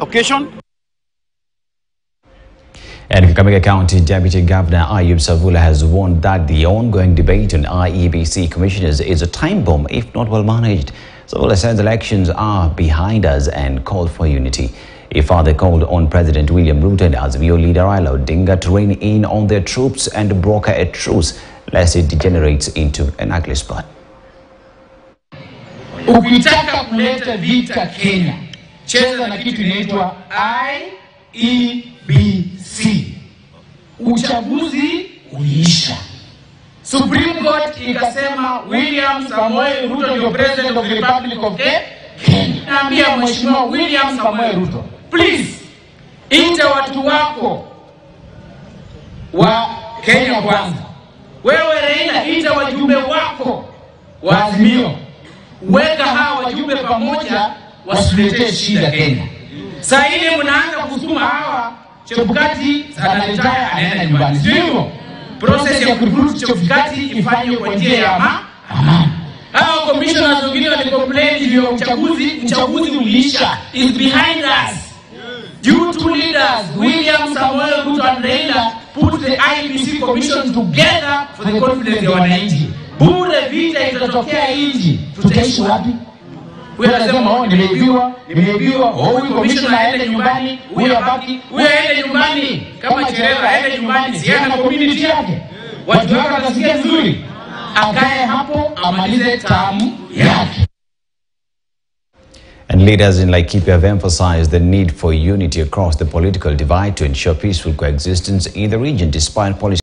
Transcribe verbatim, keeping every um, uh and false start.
occasion. And Kakamega County Deputy Governor Ayub Savula has warned that the ongoing debate on I E B C commissioners is a time bomb if not well managed. Savula says elections are behind us and called for unity. He further called on President William Ruto and Azimio leader Raila Odinga to rein in on their troops and broker a truce, lest it degenerates into an ugly spot. Ukitaka kuleta vita Kenya, cheza na kitu inaitwa I E B C. Uchaguzi uliisha. Supreme Court ikasema William Samoei Ruto ndio President of the Republic of Kenya. Naambia Mheshimiwa William Samoei Ruto, please, ita watu wako wa Kenya Kwanza. Wewe Raila, ita wajumbe wako wa Azimio. Weka hawa wajumbe pamoja wasiletee shida Kenya. Sasa ile mnaanza kusukuma hawa Chebukati analetaya anaenda nyumbani. Sivyo? Process ya kuruhusu Chebukati ifanye kwa njia ya amani. Hawa commissioners wengine walicomplain juu ya uchaguzi, uchaguzi uliisha. It's behind us. You two leaders, William Samoei Ruto and Raila, put the I E B C commission together for the confidence ya wananchi. Bure vita itatokea inji, tutaishi wapi? Wewe lazima uone nimeibiwa, nimeibiwa, huyu commissioner aende nyumbani, huyu abaki, huyu aende nyumbani, kama Cherera aende nyumbani, siana community yake. Watu wake watasikia nzuri. Akae hapo amalize tamu yake. And leaders in Laikipia have emphasized the need for unity across the political divide to ensure peaceful coexistence in the region despite policy